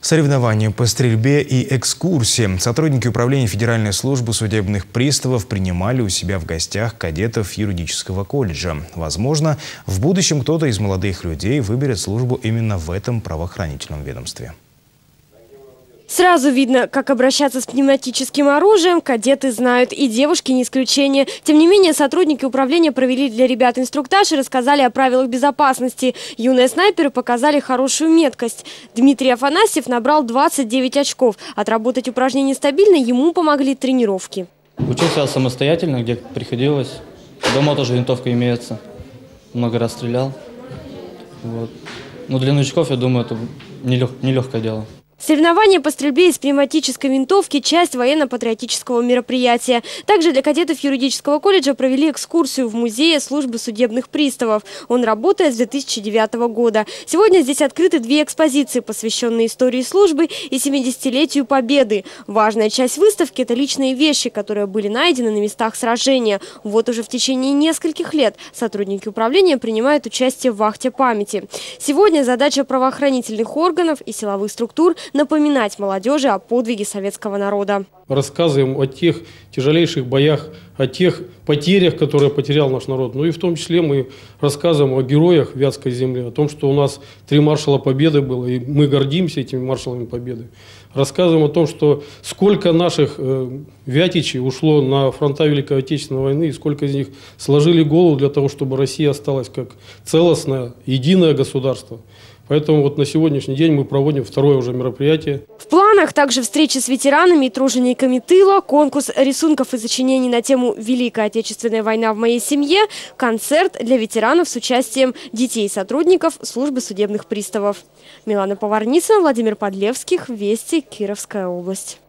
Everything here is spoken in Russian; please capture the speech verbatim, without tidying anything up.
Соревнования по стрельбе и экскурсии. Сотрудники Управления Федеральной службы судебных приставов принимали у себя в гостях кадетов юридического колледжа. Возможно, в будущем кто-то из молодых людей выберет службу именно в этом правоохранительном ведомстве. Сразу видно, как обращаться с пневматическим оружием кадеты знают, и девушки не исключение. Тем не менее, сотрудники управления провели для ребят инструктаж и рассказали о правилах безопасности. Юные снайперы показали хорошую меткость. Дмитрий Афанасьев набрал двадцать девять очков. Отработать упражнения стабильно ему помогли тренировки. Учился самостоятельно, где приходилось. Дома тоже винтовка имеется. Много раз стрелял. Вот. Но для новичков, я думаю, это нелегкое дело. Соревнования по стрельбе из пневматической винтовки – часть военно-патриотического мероприятия. Также для кадетов юридического колледжа провели экскурсию в музее службы судебных приставов. Он работает с две тысячи девятого года. Сегодня здесь открыты две экспозиции, посвященные истории службы и семидесятилетию Победы. Важная часть выставки – это личные вещи, которые были найдены на местах сражения. Вот уже в течение нескольких лет сотрудники управления принимают участие в вахте памяти. Сегодня задача правоохранительных органов и силовых структур – напоминать молодежи о подвиге советского народа. Рассказываем о тех тяжелейших боях, о тех потерях, которые потерял наш народ. Ну и в том числе мы рассказываем о героях Вятской земли, о том, что у нас три маршала Победы было, и мы гордимся этими маршалами Победы. Рассказываем о том, что сколько наших вятичей ушло на фронта Великой Отечественной войны, и сколько из них сложили голову для того, чтобы Россия осталась как целостное, единое государство. Поэтому вот на сегодняшний день мы проводим второе уже мероприятие. В планах также встречи с ветеранами и тружениками тыла, конкурс рисунков и сочинений на тему «Великая Отечественная война в моей семье», концерт для ветеранов с участием детей и сотрудников службы судебных приставов. Милана Поварницына, Владимир Подлевских, Вести, Кировская область.